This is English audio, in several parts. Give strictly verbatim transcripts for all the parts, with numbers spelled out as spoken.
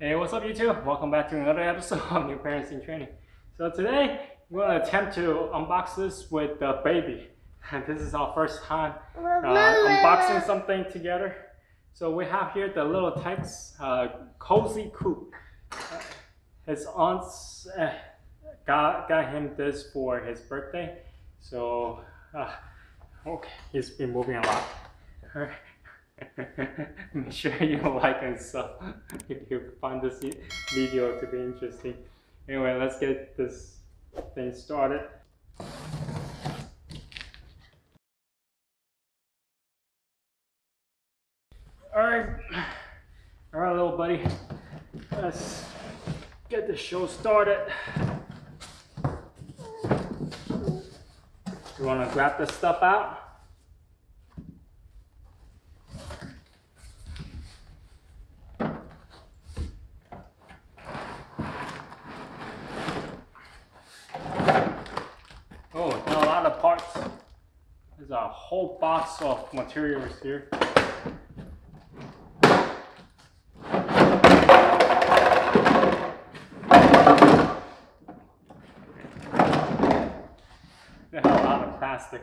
Hey, what's up YouTube? Welcome back to another episode of New Parents in Training. So today, we're going to attempt to unbox this with the baby. And this is our first time uh, unboxing something together. So we have here the Little Tikes uh, Cozy Coupe. His aunt's uh, got, got him this for his birthday. So, uh, okay, he's been moving a lot. All right. Make sure you like and sub if you find this video to be interesting. Anyway, let's get this thing started. Alright, alright little buddy, let's get the show started. You want to grab this stuff out? There's a whole box of materials here. There's a lot of plastic.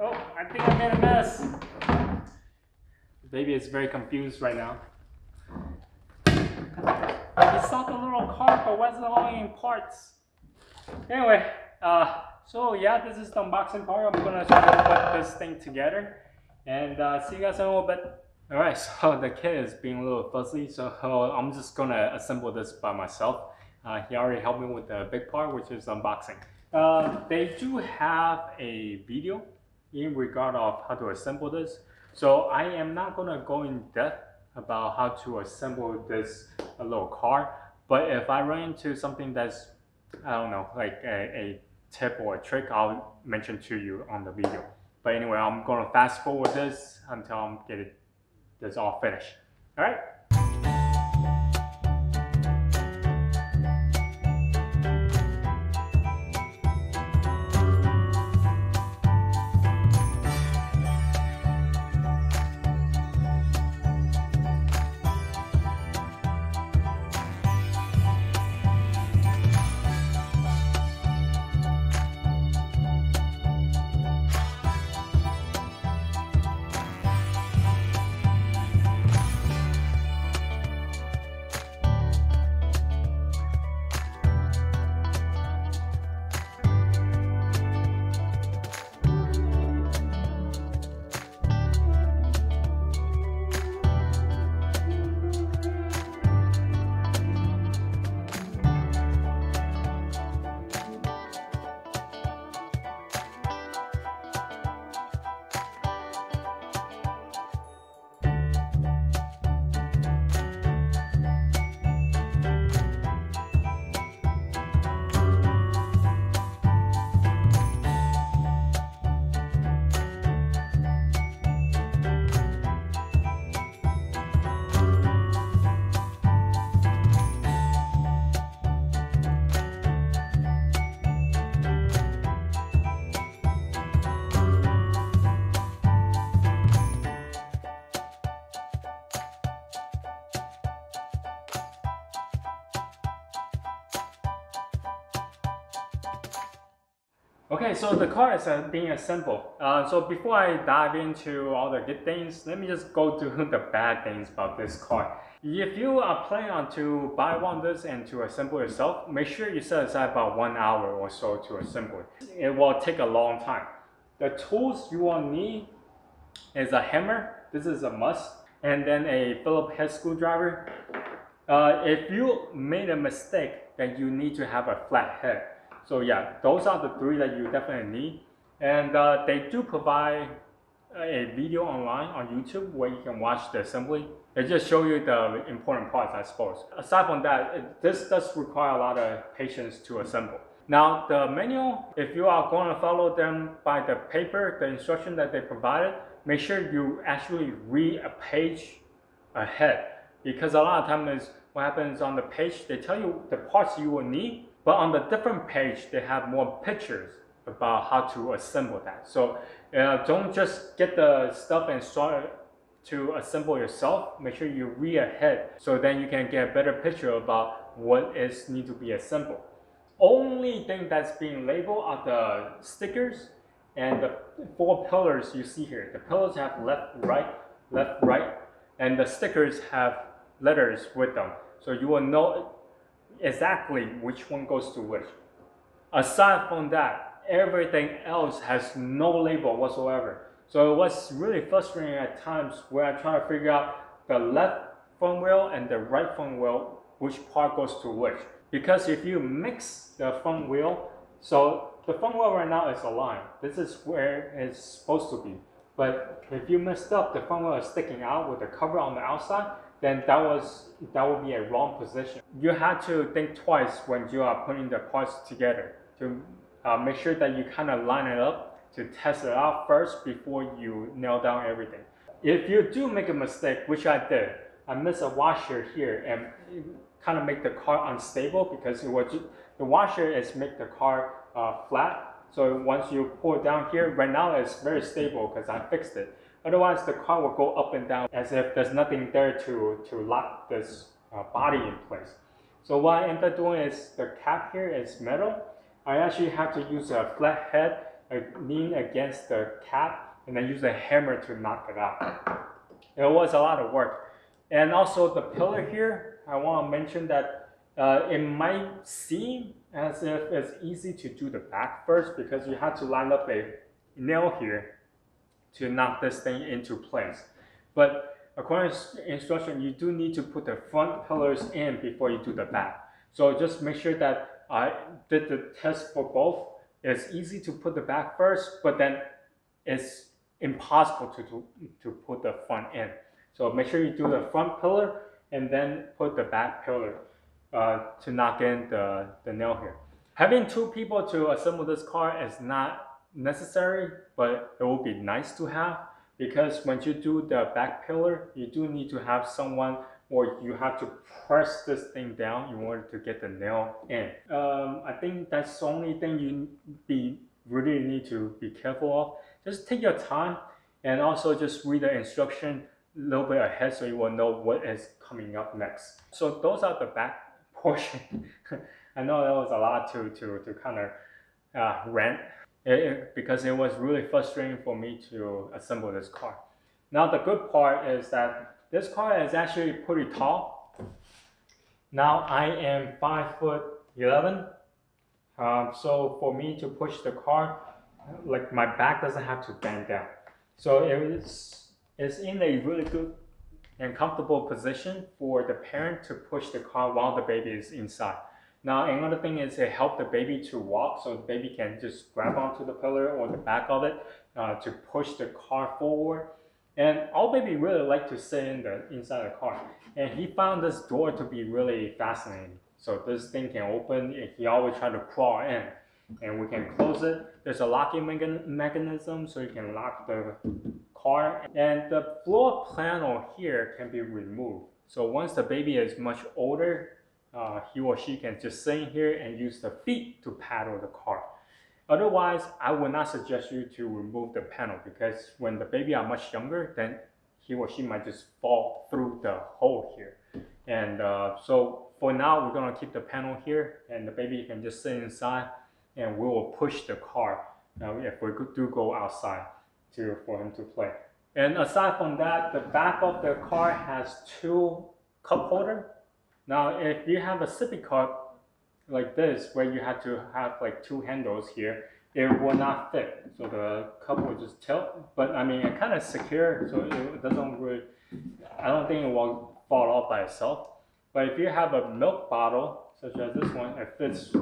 Oh, I think I made a mess. The baby is very confused right now. It's not a little car, but what's the only parts? Anyway, uh, so yeah, this is the unboxing part. I'm gonna try to put this thing together and uh, see you guys in a little bit. Alright, so the kid is being a little fuzzy, so I'm just gonna assemble this by myself. Uh, he already helped me with the big part, which is unboxing. Uh, they do have a video in regard of how to assemble this, so I am not gonna go in depth about how to assemble this little car. But if I run into something that's, I don't know, like a, a tip or a trick, I'll mention to you on the video. But anyway, I'm gonna fast forward this until I'm getting this all finished. All right. Okay, so the car is uh, being assembled. Uh, so before I dive into all the good things, let me just go through the bad things about this car. If you are planning on to buy one of this and to assemble yourself, make sure you set aside about one hour or so to assemble it. It will take a long time. The tools you will need is a hammer. This is a must. And then a Phillips head screwdriver. Uh, if you made a mistake, then you need to have a flat head. So yeah, those are the three that you definitely need. And uh, they do provide a video online on YouTube where you can watch the assembly. They just show you the important parts, I suppose. Aside from that, it, this does require a lot of patience to assemble. Now the manual, if you are going to follow them by the paper, the instruction that they provided, make sure you actually read a page ahead. Because a lot of times what happens on the page, they tell you the parts you will need, but on the different page, they have more pictures about how to assemble that. So uh, don't just get the stuff and start to assemble yourself. Make sure you read ahead, so then you can get a better picture about what is need to be assembled. Only thing that's being labeled are the stickers and the four pillars you see here. The pillars have left, right, left, right, and the stickers have letters with them. So you will know exactly which one goes to which. Aside from that, everything else has no label whatsoever. So it was really frustrating at times where I try to figure out the left front wheel and the right front wheel, which part goes to which. Because if you mix the front wheel, so the front wheel right now is aligned. This is where it's supposed to be. But if you messed up, the front wheel is sticking out with the cover on the outside, then that was that would be a wrong position. You had to think twice when you are putting the parts together to uh, make sure that you kind of line it up, to test it out first before you nail down everything. If you do make a mistake, which I did, I missed a washer here and kind of make the car unstable, because it was just, the washer is make the car uh, flat. So once you pull it down here, right now it's very stable because I fixed it. Otherwise, the car will go up and down as if there's nothing there to, to lock this uh, body in place. So what I ended up doing is the cap here is metal. I actually have to use a flat head, I lean against the cap, and then use a hammer to knock it out. It was a lot of work. And also the pillar here, I want to mention that uh, it might seem as if it's easy to do the back first, because you have to line up a nail here to knock this thing into place. But according to instruction, you do need to put the front pillars in before you do the back. So just make sure that I did the test for both. It's easy to put the back first, but then it's impossible to, to, to put the front in. So make sure you do the front pillar and then put the back pillar Uh, to knock in the, the nail here. Having two people to assemble this car is not necessary, but it will be nice to have, because when you do the back pillar, you do need to have someone, or you have to press this thing down in order to get the nail in. Um, I think that's the only thing you be, really need to be careful of. Just take your time, and also just read the instruction a little bit ahead, so you will know what is coming up next. So those are the back portion. I know that was a lot to to, to kind of uh, rant it, it, because it was really frustrating for me to assemble this car. Now the good part is that this car is actually pretty tall. Now I am five foot eleven, um, so for me to push the car, like my back doesn't have to bend down. So it's, it's in a really good and comfortable position for the parent to push the car while the baby is inside. Now another thing is it helped the baby to walk, so the baby can just grab onto the pillar or the back of it uh, to push the car forward. And all baby really like to sit in the inside the car, and he found this door to be really fascinating. So this thing can open, and he always tried to crawl in, and we can close it. There's a locking mechanism, so you can lock the car, and the floor panel here can be removed. So once the baby is much older, uh, he or she can just sit in here and use the feet to paddle the car. Otherwise, I would not suggest you to remove the panel, because when the baby are much younger, then he or she might just fall through the hole here. And uh, so for now, we're gonna keep the panel here, and the baby can just sit inside, and we will push the car uh, if we do go outside to, for him to play. And aside from that, the back of the car has two cup holders. Now, if you have a sippy cup like this, where you have to have like two handles here, it will not fit. So the cup will just tilt, but I mean, it kind of secure, so it doesn't really, I don't think it will fall off by itself. But if you have a milk bottle, such as this one, it fits.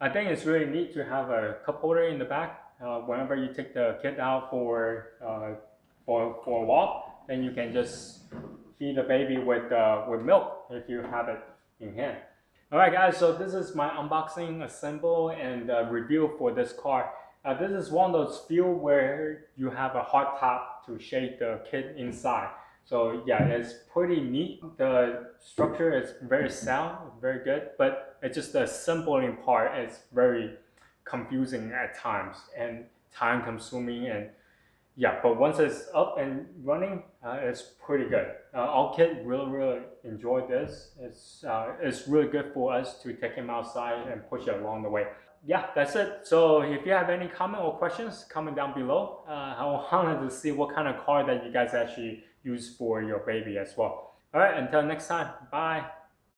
I think it's really neat to have a cup holder in the back. Uh, whenever you take the kid out for, uh, for, for a walk, then you can just feed the baby with, uh, with milk if you have it in hand. Alright guys, so this is my unboxing, assemble, and uh, review for this car. Uh, this is one of those few where you have a hard top to shade the kid inside. So yeah, it's pretty neat. The structure is very sound, very good, but it's just the assembling part is very confusing at times and time consuming, and yeah, but once it's up and running, uh, it's pretty good. Uh, our kid really, really enjoyed this. It's, uh, it's really good for us to take him outside and push it along the way. Yeah, that's it. So if you have any comment or questions, comment down below. Uh, I wanted to see what kind of car that you guys actually use for your baby as well. All right, until next time, bye.